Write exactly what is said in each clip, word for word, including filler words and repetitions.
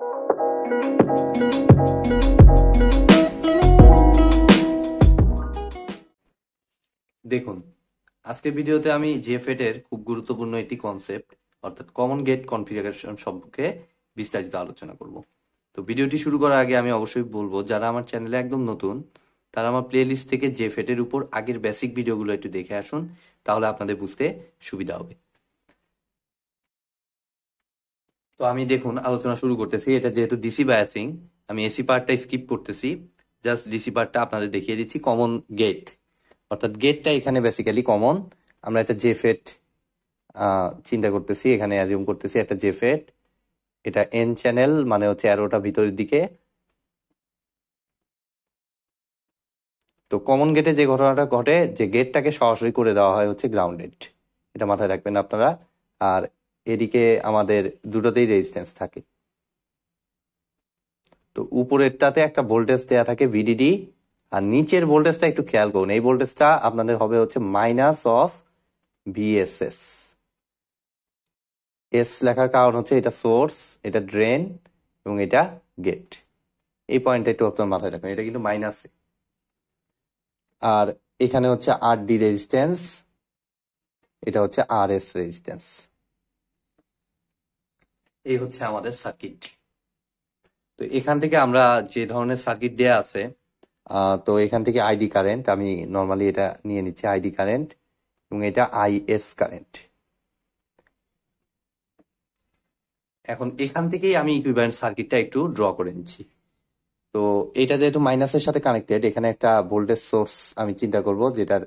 দেখুন, আজকে ভিডিওতে আমি জেফেট এর খুব গুরুত্বপূর্ণ একটি কনসেপ্ট অর্থাৎ কমন গেট কনফিগারেশন সম্পর্কে বিস্তারিত আলোচনা করব। তো ভিডিওটি শুরু করার আগে আমি অবশ্যই বলবো, যারা আমার চ্যানেলে একদম নতুন তারা আমার প্লেলিস্ট থেকে জেফেট এর উপর আগের বেসিক ভিডিওগুলো একটু দেখে আসুন, তাহলে আপনাদের বুঝতে সুবিধা হবে। তো আমি দেখুন আলোচনা শুরু করতেছি। এটা যেহেতু ডিসি বায়াসিং, আমি এসি পার্টটা স্কিপ করতেছি, জাস্ট ডিসি পার্টটা আপনাদের দেখিয়ে দিচ্ছি। কমন গেট অর্থাৎ গেটটা এখানে বেসিক্যালি কমন। আমরা একটা জেফেট চিন্তা করতেছি, এখানে অ্যাজিউম করতেছি একটা জেফেট, এটা এন চ্যানেল, মানে হচ্ছে অ্যারোটা ভিতরের দিকে। তো কমন গেটে যে ঘটনাটা ঘটে, যে গেটটাকে সরাসরি করে দেওয়া হয় হচ্ছে গ্রাউন্ডেড, এটা মাথায় রাখবেন আপনারা। আর এদিকে আমাদের দুটোতেই রেজিস্ট্যান্স থাকে। তো উপরেরটাতে একটা ভোল্টেজ দেওয়া থাকে ভিডিডি, আর নিচের ভোল্টেজটা একটু খেয়াল করুন, এই ভোল্টেজটা আপনাদের হবে হচ্ছে মাইনাস অফ ভিএসএস। এস লেখার কারণ হচ্ছে এটা সোর্স, এটা ড্রেন এবং এটা গেট। এই পয়েন্টটা একটু আপনার মাথায় রাখবেন, এটা কিন্তু মাইনাস। আর এখানে হচ্ছে আর ডি রেজিস্ট্যান্স, এটা হচ্ছে আর এস রেজিস্ট্যান্স। এই হচ্ছে আমাদের সার্কিট। তো এখান থেকে আমরা যে ধরনের সার্কিট দেয়া আছে, তো এখান থেকে আইডি কারেন্ট আমি নর্মালি এটা নিয়ে নিচ্ছি, আইডি কারেন্ট, এবং এটা আইএস কারেন্ট। এখন এখান থেকেই আমি ইকুইভ্যালেন্ট সার্কিটটা একটু ড্র করে নিচ্ছি। তো এটা যেহেতু মাইনাসের সাথে কানেক্টেড, এখানে একটা ভোল্টেজ সোর্স আমি চিন্তা করব, যেটার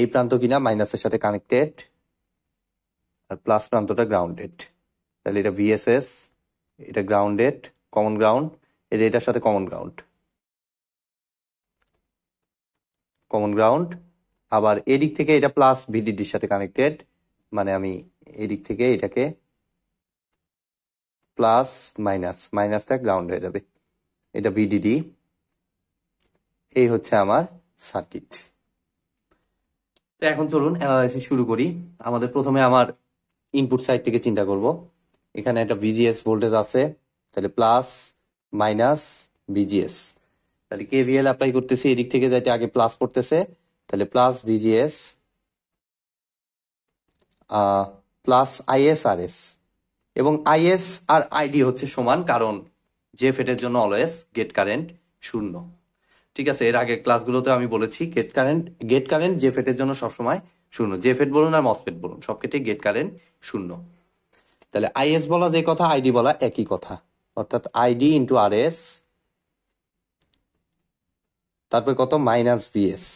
এই প্রান্ত কিনা মাইনাসের সাথে কানেক্টেড আর প্লাস প্রান্তটা গ্রাউন্ডেড। তাহলে এটা ভিএসএস, এটা গ্রাউন্ডেড, কমন গ্রাউন্ড, এই যে এটার সাথে কমন গ্রাউন্ড, কমন গ্রাউন্ড। আবার এদিক থেকে এটা প্লাস ভিডিডির সাথে কানেক্টেড, মানে আমি এদিক থেকে এটাকে প্লাস মাইনাস, মাইনাসটা গ্রাউন্ড হয়ে যাবে, এটা ভিডিডি। এই হচ্ছে আমার সার্কিট। তো এখন চলুন অ্যানালাইসিস শুরু করি। আমাদের প্রথমে আমার ইনপুট সাইড থেকে চিন্তা করব। এখানে একটা ভিজিএস ভোল্টেজ আছে, তাহলে প্লাস মাইনাস ভিজিএস, তাহলে কেভিএল অ্যাপ্লাই করতেছি, এদিক থেকে যাতে আগে প্লাস করতেছে, তাহলে plus VGS plus IS R S, এবং আইএস আর আইডি হচ্ছে সমান, কারণ জেফেট এর জন্য অলওয়েজ গেট কারেন্ট শূন্য। ঠিক আছে, এর আগের ক্লাসগুলোতে আমি বলেছি gate current gate current JFET এর জন্য সবসময় শূন্য, জেফেট বলুন আর মসফেট বলুন, সব ক্ষেত্রে গেট কারেন্ট শূন্য। তাহলে আইএস বলা যে কথা, আইডি বলা একই কথা, অর্থাৎ আইডি ইন্টু আর এস, তারপরে কত minus VS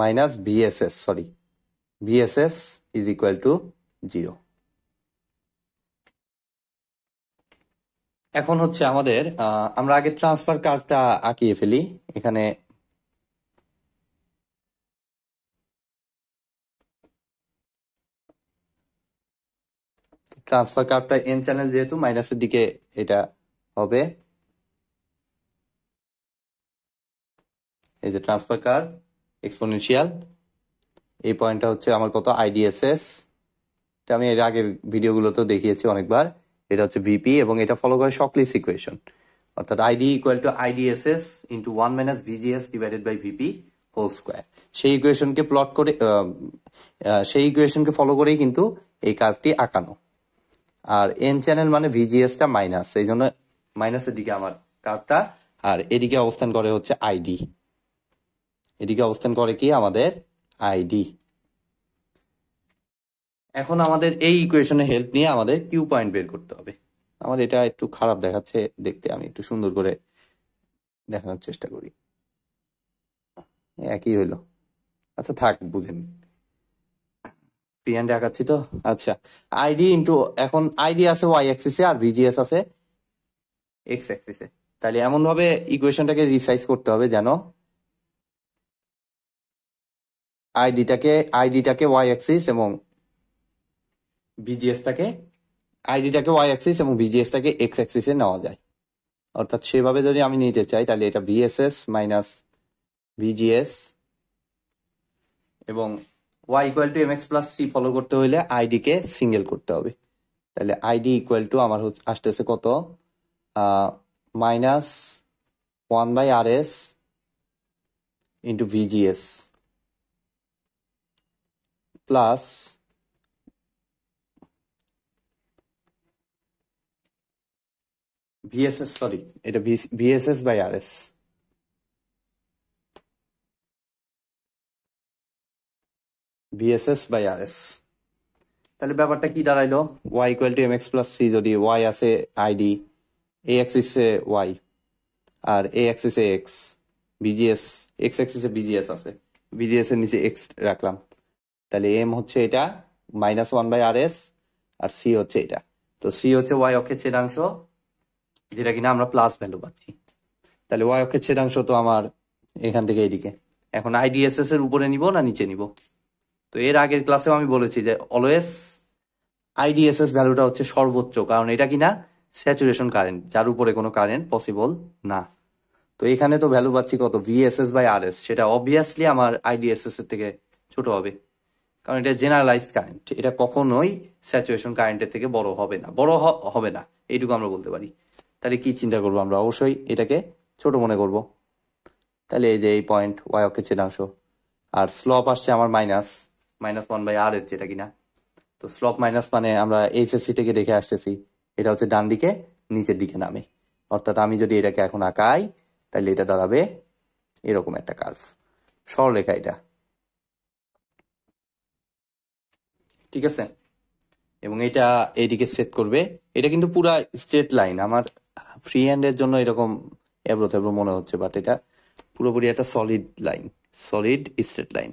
minus VSS sorry VSS is equal to zero. এখন হচ্ছে আমাদের, আমরা আগে ট্রান্সফার কার্ভটা আঁকিয়ে ফেলি। এখানে ট্রান্সফার কার্ভটা এন চ্যানেল যেহেতু মাইনাসের দিকে এটা হবে, এই যে ট্রান্সফার কার্ভ এক্সপোনেনশিয়াল। এই পয়েন্টটা হচ্ছে আমার কত আইডিএসএস, এটা আমি এর আগের ভিডিওগুলোতেও দেখিয়েছি অনেকবার, এটা হচ্ছে ভিপি, এবং এটা ফলো করে শকলিস ইকুয়েশন, অর্থাৎ ID equal to IDSS into one minus VGS divided by VP whole square. সেই ইকুয়েশনকে প্লট করে সেই ইকুয়েশনকে ফলো করেই কিন্তু এই কার্ভটি আঁকানো। আর এন চ্যানেল মানে ভিজিএসটা মাইনাস, এই জন্য মাইনাসের দিকে আমার কার্ভটা, আর এদিকে অবস্থান করে হচ্ছে আইডি, এদিকে অবস্থান করে কি আমাদের আইডি। এখন আমাদের এই ইকুয়েশনের হেল্প নিয়ে আমাদের কিউ পয়েন্ট বের করতে হবে। আমার এটা একটু খারাপ দেখাচ্ছে দেখতে, আমি একটু সুন্দর করে দেখানোর চেষ্টা করি, একই হইল। আচ্ছা থাক, বুঝেন প্রিয়ান্ড আঁকাচ্ছি তো। আচ্ছা আইডি ইন্টু, এখন আইডি আছে ওয়াই অ্যাক্সিসে আর ভিজিএস আছে এক্স অ্যাক্সিসে, তাহলে এমন ভাবে ইকুয়েশনটাকে রিসাইজ করতে হবে যেন আইডিটাকে আইডিটাকে ওয়াই অ্যাক্সিস এবং ভিজিএসটাকে আইডিটাকে ওয়াই অ্যাক্সিস এবং ভিজিএসটাকে এক্স অ্যাক্সিসে নেওয়া যায়। অর্থাৎ সেভাবে যদি আমি নিতে চাই, তাহলে এটা ভিএসএস মাইনাস ভিজিএস, এবং Y equal to M X plus C follow করতে হইলে আইডিকে সিঙ্গেল করতে হবে, তাহলে আইডি ইকুয়াল টু আমার আসতেছে কত minus one by R S into VGS plus VSS sorry এটা VSS by R S VSS by R S তাহলে ব্যাপারটা কি দাঁড়াইলো y equal to mx plus c যদি y আছে আইডি a axis এ y আর a axis এ x bgs x axis এ bgs আছে bgs এর নিচে x রাখলাম তাহলে m হচ্ছে এটা minus one by r s R c হচ্ছে এটা তো c হচ্ছে y অক্ষের ছেদাংশ যেটা কিনা আমরা প্লাস ভ্যালু পাচ্ছি তাহলে y অক্ষের ছেদাংশ তো আমার এখান থেকে এদিকে এখন idss এর উপরে নিব না নিচে নিব তো এর আগের ক্লাসেও আমি বলেছি যে অলওয়েজ আইডিএসএস ভ্যালুটা হচ্ছে সর্বোচ্চ কারণ এটা কিনা স্যাচুরেশন কারেন্ট যার উপরে কোনো কারেন্ট পসিবল না তো এখানে তো ভ্যালু পাচ্ছি কত ভিএসএস বাই আরএস সেটা obviously আমার আইডিএসএস এর থেকে ছোট হবে কারণ এটা জেনারেলাইজড কারেন্ট এটা কখনোই স্যাচুরেশন কারেন্টের থেকে বড় হবে না বড় হবে না এইটুকু আমরা বলতে পারি তাহলে কি চিন্তা করব আমরা অবশ্যই এটাকে ছোট মনে করব তাহলে এই যে এই পয়েন্ট y অক্ষের ছেদাংশ আর স্লোপ আসছে আমার minus minus one by r যেটা কিনা তো স্লোপ মাইনাস মানে আমরা এইচএসসি থেকে দেখে আসতেছি এটা হচ্ছে ডান দিকে নিচের দিকে নামে অর্থাৎ আমি যদি এটাকে এখন আঁকাই তাহলে এটা দাঁড়াবে এরকম একটা কার্ভ সরলরেখা এটা ঠিক আছে এবং এটা এইদিকে সেট করবে এটা কিন্তু পুরা স্ট্রেট লাইন আমার ফ্রি হ্যান্ডের জন্য এরকম এবড়ো থেবড়ো মনে হচ্ছে বাট এটা পুরোপুরি একটা solid line solid straight line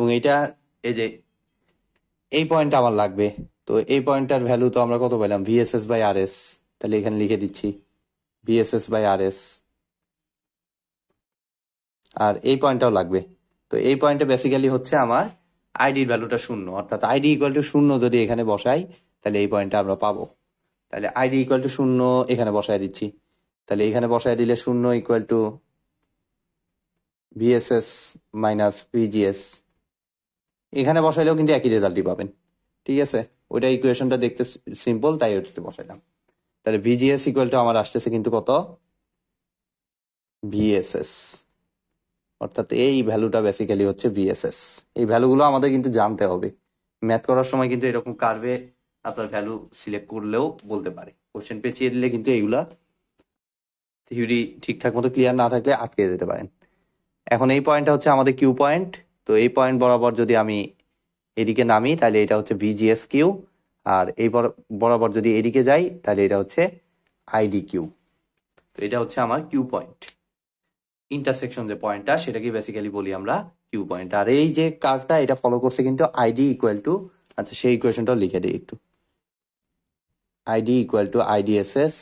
এবং এটা এই যে এই পয়েন্টটা আমার লাগবে তো এই পয়েন্টটার ভ্যালু তো আমরা কত পেলাম ভিএসএস বাই আর এস তাহলে এখানে লিখে দিচ্ছি ভিএসএস বাই আর এস আর এই পয়েন্টটাও লাগবে তো এই পয়েন্টটা বেসিক্যালি হচ্ছে আমার আইডির ভ্যালুটা শূন্য অর্থাৎ আইডি ইকুয়াল টু শূন্য যদি এখানে বসাই তাহলে এই পয়েন্টটা আমরা পাবো তাহলে আইডি ইকুয়াল টু শূন্য এখানে বসায় দিচ্ছি তাহলে এখানে বসায় দিলে শূন্য equal to VSS minus VGS এখানে বসাইলেও কিন্তু একই রেজাল্টই পাবেন ঠিক আছে ওইটা ইকুয়েশনটা দেখতে সিম্পল তাই ওটাতে বসাইলাম তাহলে ভিজিএস ইকুয়াল টু আমার আসতেছে কিন্তু কত ভিএসএস অর্থাৎ এই ভ্যালুটা বেসিক্যালি হচ্ছে ভিএসএস এই ভ্যালুগুলো আমাদের কিন্তু জানতে হবে ম্যাথ করার সময় কিন্তু এরকম কার্ভে আপনার ভ্যালু সিলেক্ট করলেও বলতে পারে কোশ্চেন পেঁচিয়ে দিলে কিন্তু এইগুলা থিওরি ঠিকঠাক মতো ক্লিয়ার না থাকলে আটকে যেতে পারেন এখন এই পয়েন্টটা হচ্ছে আমাদের কিউ পয়েন্ট তো এই পয়েন্ট বরাবর যদি আমি এদিকে নামি তাহলে এটা হচ্ছে ভিজিএস কিউ আর এই বরাবর যদি এদিকে যাই তাহলে এটা হচ্ছে আইডি কিউ তো এটা হচ্ছে আমার কিউ পয়েন্ট ইন্টারসেকশন যে পয়েন্টটা সেটাকে বেসিক্যালি বলি আমরা কিউ পয়েন্ট আর এই যে কার্ভটা এটা ফলো করছে কিন্তু আইডি ইকুয়াল টু আচ্ছা সেই ইকুয়েশনটাও লিখে দিই একটু আইডি ইকুয়াল টু আইডিএসএস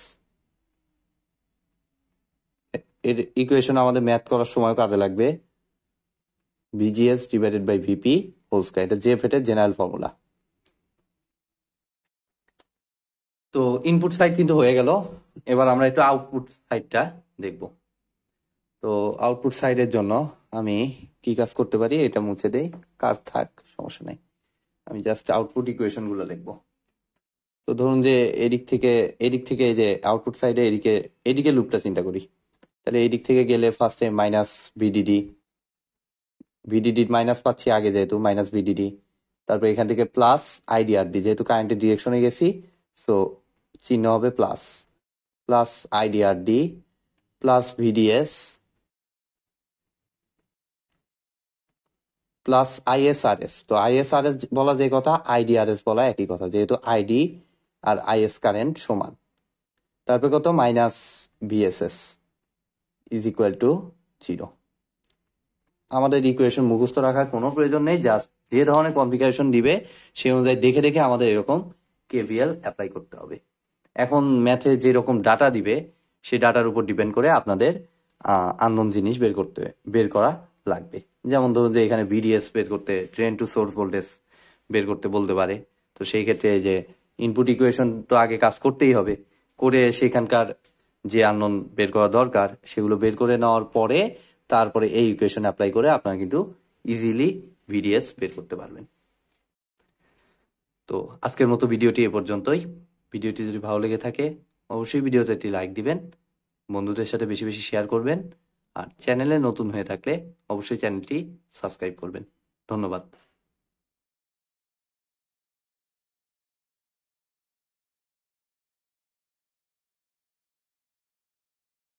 এর ইকুয়েশন আমাদের ম্যাথ করার সময় কাজে লাগবে V G S divided by V P whole square এটা J F E T এর জেনারেল ফর্মুলা তো ইনপুট সাইড কিন্তু হয়ে গেল এবার আমরা একটু আউটপুট সাইডটা দেখব তো আউটপুট সাইডের জন্য আমি কি কাজ করতে পারি এটা মুছে দেই কার থাক সমস্যা নাই আমি জাস্ট আউটপুট ইকুয়েশনগুলো লিখব তো ধরুন যে এদিক থেকে এদিক থেকে এই যে আউটপুট সাইডে এদিকে এদিকে লুপটা চিন্তা করি তাহলে এদিক থেকে গেলে ফার্স্টে মাইনাস ভিডিডি ভিডিডি মাইনাস পাচ্ছি আগে যেহেতু মাইনাস ভিডিডি তারপর এখান থেকে প্লাস আইডিআরডি যেহেতু কারেন্টের ডিরেকশনে গেছি সো চিহ্ন হবে plus plus IDRD plus VDS plus ISRS তো আইএসআরএস বলা যে কথা আইডিআরএস বলা একই কথা যেহেতু আইডি আর আইএস কারেন্ট সমান তারপরে কত minus VSS is equal to zero আমাদের ইকুয়েশন মুখস্থ রাখার কোনো প্রয়োজন নেই জাস্ট যে ধরনের কনফিগারেশন দিবে সেই অনুযায়ী দেখে দেখে আমাদের এরকম কেভিএল অ্যাপ্লাই করতে হবে এখন ম্যাথে যেরকম ডাটা দিবে সেই ডাটার উপর ডিপেন্ড করে আপনাদের আননোন জিনিস বের করতে বের করা লাগবে যেমন ধরুন যে এখানে ভিডিএস বের করতে ড্রেন টু সোর্স ভোল্টেজ বের করতে বলতে পারে তো সেই ক্ষেত্রে যে ইনপুট ইকুয়েশন তো আগে কাজ করতেই হবে করে সেখানকার যে আননোন বের করা দরকার সেগুলো বের করে নেওয়ার পরে তারপরে এই ইকুয়েশন অ্যাপ্লাই করে আপনারা কিন্তু ইজিলি ভিডিএস বের করতে পারবেন তো আজকের মতো ভিডিওটি এ পর্যন্তই। ভিডিওটি যদি ভালো লেগে থাকে অবশ্যই ভিডিওতে একটি লাইক দিবেন, বন্ধুদের সাথে বেশি বেশি শেয়ার করবেন, আর চ্যানেলে নতুন হয়ে থাকলে অবশ্যই চ্যানেলটি সাবস্ক্রাইব করবেন। ধন্যবাদ।